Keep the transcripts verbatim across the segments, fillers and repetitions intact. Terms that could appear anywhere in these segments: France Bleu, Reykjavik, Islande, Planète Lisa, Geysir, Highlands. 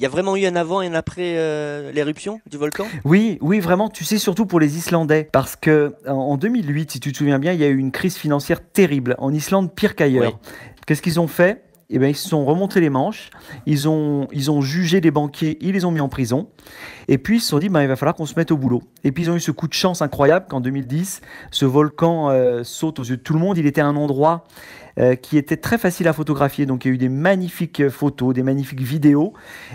Il y a vraiment eu un avant et un après euh, l'éruption du volcan? Oui, oui, vraiment, tu sais, surtout pour les Islandais. Parce que en deux mille huit, si tu te souviens bien, il y a eu une crise financière terrible. En Islande, pire qu'ailleurs. Oui. Qu'est-ce qu'ils ont fait? Eh bien, ils se sont remontés les manches, ils ont, ils ont jugé des banquiers, ils les ont mis en prison. Et puis, ils se sont dit, ben, il va falloir qu'on se mette au boulot. Et puis, ils ont eu ce coup de chance incroyable qu'en deux mille dix, ce volcan euh, saute aux yeux de tout le monde. Il était à un endroit euh, qui était très facile à photographier. Donc, il y a eu des magnifiques photos, des magnifiques vidéos.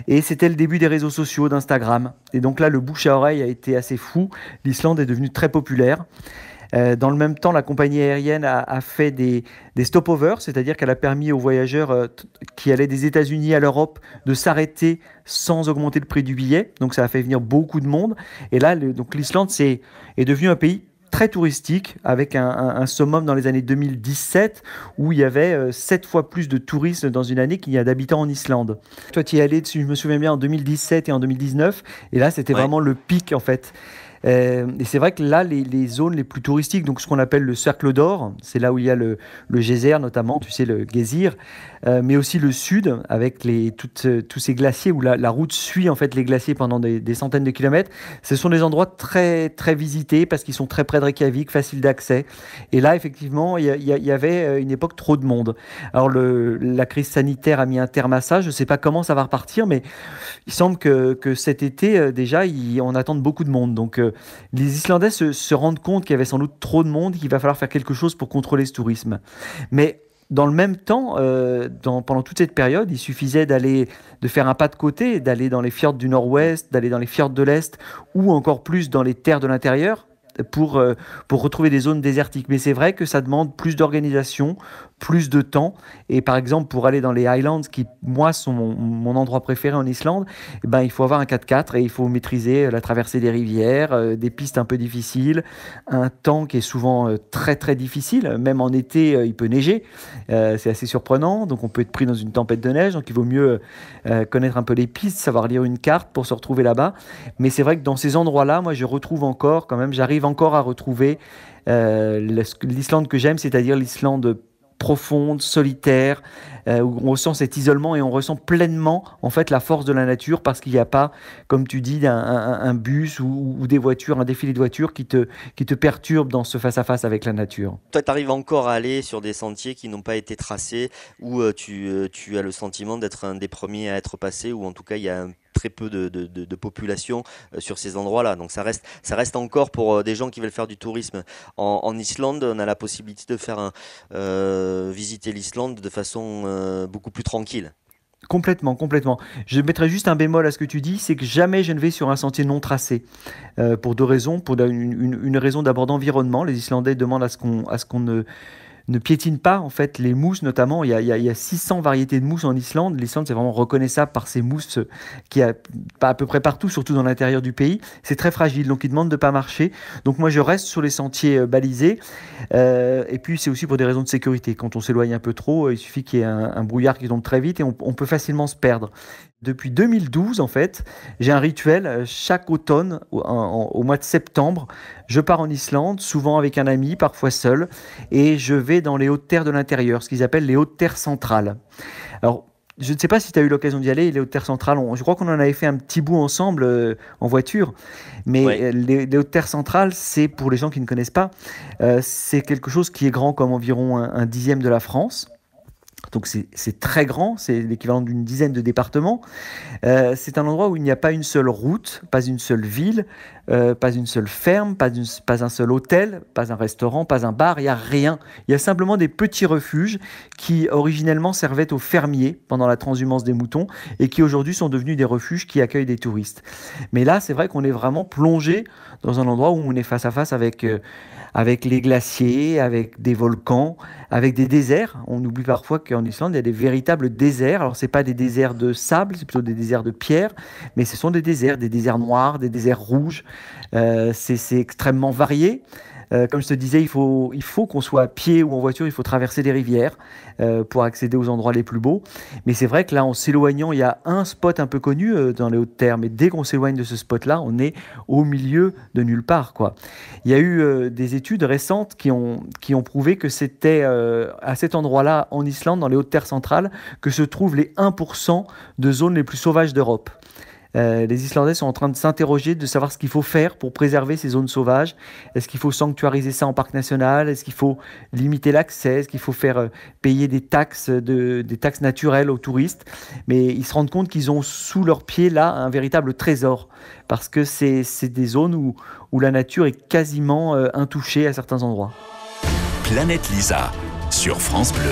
Et c'était le début des réseaux sociaux, d'Instagram. Et donc là, le bouche à oreille a été assez fou. L'Islande est devenue très populaire. Euh, dans le même temps, la compagnie aérienne a, a fait des, des stopovers, c'est-à-dire qu'elle a permis aux voyageurs euh, qui allaient des États-Unis à l'Europe de s'arrêter sans augmenter le prix du billet. Donc, ça a fait venir beaucoup de monde. Et là, le, donc l'Islande est, est devenue un pays très touristique, avec un, un, un summum dans les années deux mille dix-sept où il y avait euh, sept fois plus de touristes dans une année qu'il y a d'habitants en Islande. Toi, tu y es allé, je me souviens bien, en deux mille dix-sept et en deux mille dix-neuf. Et là, c'était ouais. vraiment le pic, en fait. Euh, et c'est vrai que là, les, les zones les plus touristiques, donc ce qu'on appelle le cercle d'or, c'est là où il y a le, le Geysir notamment, tu sais, le Geysir, euh, mais aussi le sud avec les, toutes, euh, tous ces glaciers où la, la route suit en fait les glaciers pendant des, des centaines de kilomètres. Ce sont des endroits très, très visités parce qu'ils sont très près de Reykjavik, faciles d'accès. Et là, effectivement, il y, y, y avait une époque trop de monde. Alors, le, la crise sanitaire a mis un terme à ça. Je ne sais pas comment ça va repartir, mais il semble que, que cet été, euh, déjà, il, on attend beaucoup de monde. Donc, euh, les Islandais se, se rendent compte qu'il y avait sans doute trop de monde, qu'il va falloir faire quelque chose pour contrôler ce tourisme. Mais dans le même temps, euh, dans, pendant toute cette période, il suffisait d'aller, de faire un pas de côté, d'aller dans les fjords du nord-ouest, d'aller dans les fjords de l'est, ou encore plus dans les terres de l'intérieur, pour, euh, pour retrouver des zones désertiques. Mais c'est vrai que ça demande plus d'organisation, plus de temps. Et par exemple, pour aller dans les Highlands, qui, moi, sont mon, mon endroit préféré en Islande, eh ben, il faut avoir un quatre par quatre et il faut maîtriser la traversée des rivières, euh, des pistes un peu difficiles, un temps qui est souvent euh, très, très difficile. Même en été, euh, il peut neiger. Euh, c'est assez surprenant. Donc, on peut être pris dans une tempête de neige. Donc, il vaut mieux euh, connaître un peu les pistes, savoir lire une carte pour se retrouver là-bas. Mais c'est vrai que dans ces endroits-là, moi, je retrouve encore, quand même, j'arrive encore à retrouver euh, l'Islande que j'aime, c'est-à-dire l'Islande profonde, solitaire, euh, où on ressent cet isolement et on ressent pleinement en fait la force de la nature parce qu'il n'y a pas, comme tu dis, un, un, un bus ou, ou des voitures, un défilé de voitures qui te, qui te perturbe dans ce face-à-face avec la nature. Toi, tu arrives encore à aller sur des sentiers qui n'ont pas été tracés où euh, tu, euh, tu as le sentiment d'être un des premiers à être passé ou en tout cas il y a un très peu de, de, de population sur ces endroits-là. Donc ça reste, ça reste encore pour des gens qui veulent faire du tourisme. En, en Islande, on a la possibilité de faire un, euh, visiter l'Islande de façon euh, beaucoup plus tranquille. Complètement, complètement. Je mettrais juste un bémol à ce que tu dis, c'est que jamais je ne vais sur un sentier non tracé. Euh, pour deux raisons. Pour une, une, une raison d'abord d'environnement. Les Islandais demandent à ce qu'on à ce qu'on ne... ne piétine pas en fait les mousses notamment. Il y a, il y a six cents variétés de mousses en Islande. L'Islande c'est vraiment reconnaissable par ces mousses qui a à peu près partout, surtout dans l'intérieur du pays. C'est très fragile, donc ils demandent de pas marcher. Donc moi je reste sur les sentiers balisés. Euh, et puis c'est aussi pour des raisons de sécurité. Quand on s'éloigne un peu trop, il suffit qu'il y ait un, un brouillard qui tombe très vite et on, on peut facilement se perdre. Depuis deux mille douze, en fait, j'ai un rituel. Chaque automne, au, en, au mois de septembre, je pars en Islande, souvent avec un ami, parfois seul, et je vais dans les hautes terres de l'intérieur, ce qu'ils appellent les hautes terres centrales. Alors, je ne sais pas si tu as eu l'occasion d'y aller, les hautes terres centrales, on, je crois qu'on en avait fait un petit bout ensemble euh, en voiture, mais ouais. les, les hautes terres centrales, c'est pour les gens qui ne connaissent pas, euh, c'est quelque chose qui est grand comme environ un, un dixième de la France. Donc c'est très grand, c'est l'équivalent d'une dizaine de départements. Euh, c'est un endroit où il n'y a pas une seule route, pas une seule ville, euh, pas une seule ferme, pas, une, pas un seul hôtel, pas un restaurant, pas un bar, il n'y a rien. Il y a simplement des petits refuges qui originellement servaient aux fermiers pendant la transhumance des moutons et qui aujourd'hui sont devenus des refuges qui accueillent des touristes. Mais là, c'est vrai qu'on est vraiment plongé dans un endroit où on est face à face avec, euh, avec les glaciers, avec des volcans, avec des déserts. On oublie parfois que en Islande, il y a des véritables déserts. Alors, ce n'est pas des déserts de sable, c'est plutôt des déserts de pierre, mais ce sont des déserts, des déserts noirs, des déserts rouges. Euh, c'est extrêmement varié. Euh, comme je te disais, il faut, il faut qu'on soit à pied ou en voiture, il faut traverser des rivières euh, pour accéder aux endroits les plus beaux. Mais c'est vrai que là, en s'éloignant, il y a un spot un peu connu euh, dans les Hautes-Terres, mais dès qu'on s'éloigne de ce spot-là, on est au milieu de nulle part, quoi. Il y a eu euh, des études récentes qui ont, qui ont prouvé que c'était euh, à cet endroit-là, en Islande, dans les Hautes-Terres centrales, que se trouvent les un pour cent de zones les plus sauvages d'Europe. Euh, les Islandais sont en train de s'interroger, de savoir ce qu'il faut faire pour préserver ces zones sauvages. Est-ce qu'il faut sanctuariser ça en parc national? Est-ce qu'il faut limiter l'accès? Est-ce qu'il faut faire euh, payer des taxes, de, des taxes naturelles aux touristes? Mais ils se rendent compte qu'ils ont sous leurs pieds là un véritable trésor, parce que c'est des zones où, où la nature est quasiment euh, intouchée à certains endroits. Planète Lisa sur France Bleu.